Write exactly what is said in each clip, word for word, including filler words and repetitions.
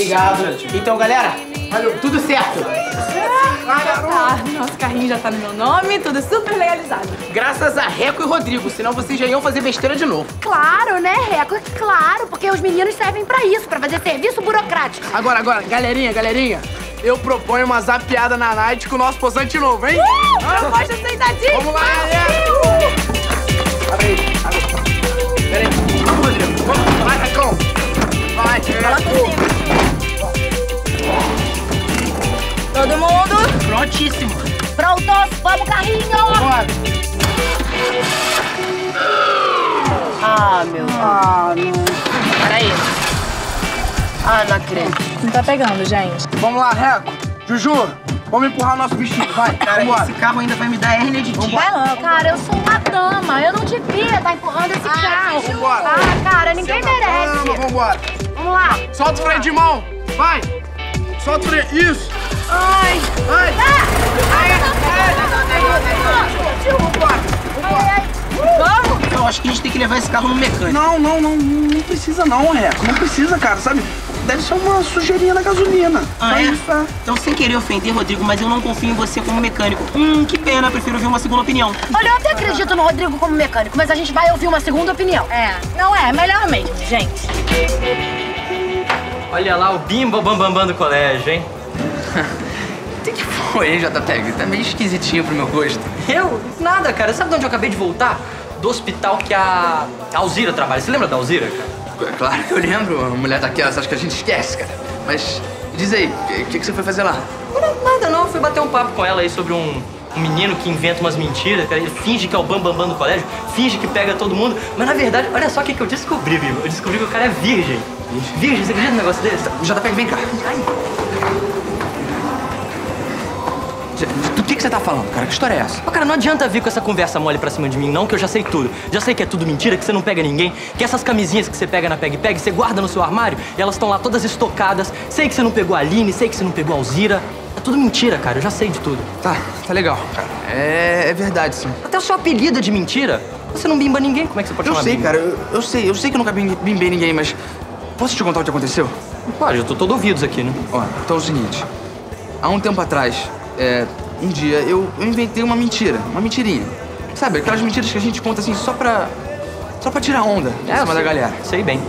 Obrigado. Então, galera, valeu. Tudo certo. Ah, tá. Nosso carrinho já tá no meu nome, tudo super legalizado. Graças a Reco e Rodrigo, senão vocês já iam fazer besteira de novo. Claro, né, Reco? Claro, porque os meninos servem pra isso, pra fazer serviço burocrático. Agora, agora, galerinha, galerinha, eu proponho uma zapiada na night com o nosso poçante novo, hein? Uh, ah. Proposta aceitadinha! Vamos lá, galera! Uh. Abre aí, abre aí. Pera aí. Vamos, Rodrigo, vamos. Vai, Recão. Vai, todo mundo? Prontíssimo. Prontos, vamos, carrinho! Bora! Ah, meu Deus. Ah, não. Peraí. Ah, não acredito. Não tá pegando, gente. Vamos lá, Reco. Juju, vamos empurrar o nosso bichinho, vai. Cara, vambora. Esse carro ainda vai me dar hérnia de dia. Vai lá. Cara, eu sou uma dama. Eu não devia estar empurrando esse Ai, carro. Vambora. Ah, cara, ninguém Senta merece. Dama, vambora. Vamos lá. Solta vamos o freio de mão. Vai. Solta o freio. Isso. Ai! Ai! Ai! Ai! Vamos! Eu acho que a gente tem que levar esse carro no mecânico. Não, não, não. Não precisa não, Reco. Não precisa, cara, sabe? Deve ser uma sujeirinha na gasolina. Ah, é? Então, sem querer ofender, Rodrigo, mas eu não confio em você como mecânico. Hum, que pena. Prefiro ouvir uma segunda opinião. Olha, eu até acredito no Rodrigo como mecânico, mas a gente vai ouvir uma segunda opinião. É. Não é. Melhor mesmo, gente. Olha lá o Bimba Bambambam do colégio, hein? O que foi, hein, J P E G? Tá meio esquisitinho pro meu gosto. Eu? Nada, cara. Sabe de onde eu acabei de voltar? Do hospital que a Alzira trabalha. Você lembra da Alzira, cara? Claro que eu lembro. Uma mulher daquela, você acha que a gente esquece, cara? Mas diz aí, o que, que você foi fazer lá? Não, nada não. Eu fui bater um papo com ela aí sobre um, um menino que inventa umas mentiras, cara. Ele finge que é o bambambam do colégio, finge que pega todo mundo. Mas na verdade, olha só o que, que eu descobri, viu? Eu descobri que o cara é virgem. Virgem, você acredita no negócio desse? J P E G, vem cá. Ai. Do que, que você tá falando, cara? Que história é essa? Oh, cara, não adianta vir com essa conversa mole pra cima de mim, não, que eu já sei tudo. Já sei que é tudo mentira, que você não pega ninguém, que essas camisinhas que você pega na PegPeg, você guarda no seu armário e elas estão lá todas estocadas. Sei que você não pegou a Aline, sei que você não pegou a Alzira. É tudo mentira, cara, eu já sei de tudo. Tá, tá legal, cara. É, é verdade, sim. Até o seu apelido é de mentira? Você não bimba ninguém, como é que você pode eu chamar sei, bimba? Eu sei, cara, eu sei, eu sei que eu nunca bimbei ninguém, mas... Posso te contar o que aconteceu? Claro, eu tô todo ouvidos aqui, né? Ó, então é o seguinte. Há um tempo atrás... É, um dia eu, eu inventei uma mentira, uma mentirinha. Sabe, aquelas mentiras que a gente conta assim só pra... Só pra tirar onda em cima da galera. Sei bem.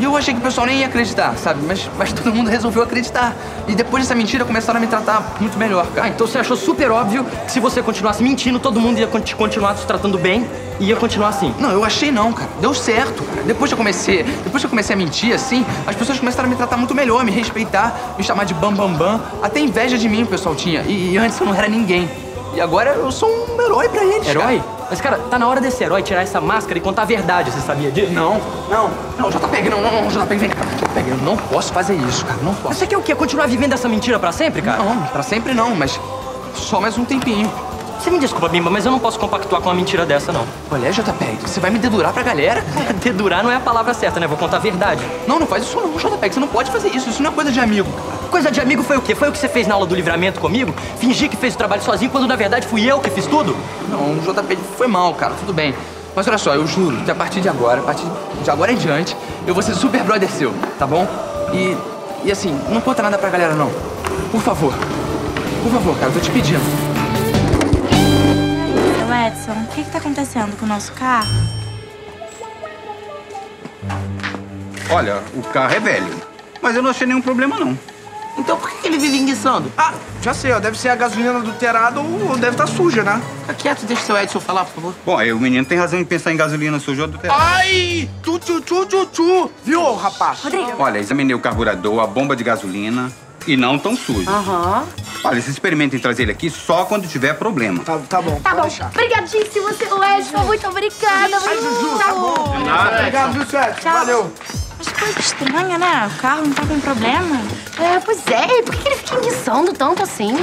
E eu achei que o pessoal nem ia acreditar, sabe? Mas, mas todo mundo resolveu acreditar. E depois dessa mentira começaram a me tratar muito melhor, cara. Ah, então você achou super óbvio que se você continuasse mentindo, todo mundo ia cont continuar te tratando bem e ia continuar assim? Não, eu achei não, cara. Deu certo, cara. Depois que eu comecei, depois que eu comecei a mentir, assim, as pessoas começaram a me tratar muito melhor, me respeitar, me chamar de bambambam. Até inveja de mim o pessoal tinha. E, e antes eu não era ninguém. E agora eu sou um herói pra eles, Herói? Cara. Mas, cara, tá na hora desse herói tirar essa máscara e contar a verdade, você sabia disso? Não, não, não, J P E G, não, não, não, J P E G, vem cá, J P E G, eu não posso fazer isso, cara, não posso. Você quer o quê? Continuar vivendo essa mentira pra sempre, cara? Não, pra sempre não, mas só mais um tempinho. Você me desculpa, Bimba, mas eu não posso compactuar com uma mentira dessa, não. Olha, J P E G, você vai me dedurar pra galera? Cara. Dedurar não é a palavra certa, né? Vou contar a verdade. Não, não faz isso não, J P E G, você não pode fazer isso, isso não é coisa de amigo. Coisa de amigo foi o quê? Foi o que você fez na aula do livramento comigo? Fingir que fez o trabalho sozinho, quando na verdade fui eu que fiz tudo? Não, o J P E G foi mal, cara, tudo bem. Mas olha só, eu juro que a partir de agora, a partir de agora em diante, eu vou ser super brother seu, tá bom? E, e assim, não conta nada pra galera, não. Por favor. Por favor, cara, eu tô te pedindo. Edson, o que que tá acontecendo com o nosso carro? Olha, o carro é velho, mas eu não achei nenhum problema, não. Então por que ele vive enguiçando? Ah, já sei, ó, deve ser a gasolina adulterada ou deve estar tá suja, né? Fica quieto, deixa o seu Edson falar, por favor. Bom, aí o menino tem razão em pensar em gasolina suja ou adulterada. Ai! Tu, tu, tu, tu, tu! Viu, rapaz? Rodrigo. Olha, examinei o carburador, a bomba de gasolina... E não tão sujo. Aham. Uhum. Olha, vocês experimentem trazer ele aqui só quando tiver problema. Tá, tá bom, tá bom. Deixar. Obrigadíssimo, seu Edson. Muito obrigada. Ai, Juju, tá bom. De nada. Obrigado, viu, Sérgio? Valeu. Mas coisa estranha, né? O carro não tá com problema. É, pois é. E por que ele fica enguiçando tanto assim?